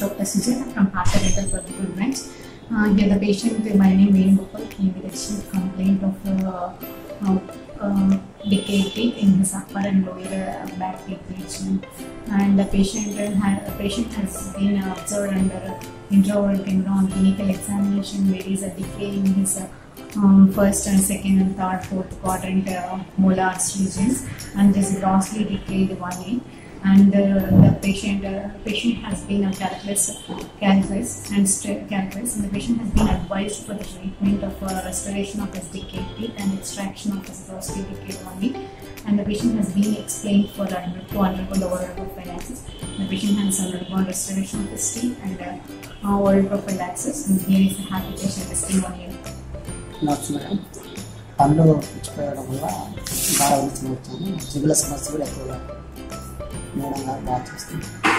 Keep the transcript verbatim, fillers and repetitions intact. Doctor Susanna from Hathorical Perfecto Match. Uh, here the patient by name Vain Bhopal came with a chief complaint of uh, uh, uh, decay in his upper and lower back region, and the patient had, the patient has been observed under intraoral camera on clinical examination. There is a decay in his uh, Um, first and second and third, fourth quadrant uh, molar regions, and this grossly decayed one end, and uh, the patient uh, patient has been a calculus calculus and calculus, and the patient has been advised for the treatment of uh, restoration of S D K T and extraction of this grossly decayed one end, and the patient has been explained for the to undergo the oral prophylaxis. The patient has undergone restoration of his teeth and uh, oral prophylaxis, and here is the habitation testimonial. नमस्ते madam, हम लोग बारह minute में जिला समस्या को लेकर madam बात करते हैं।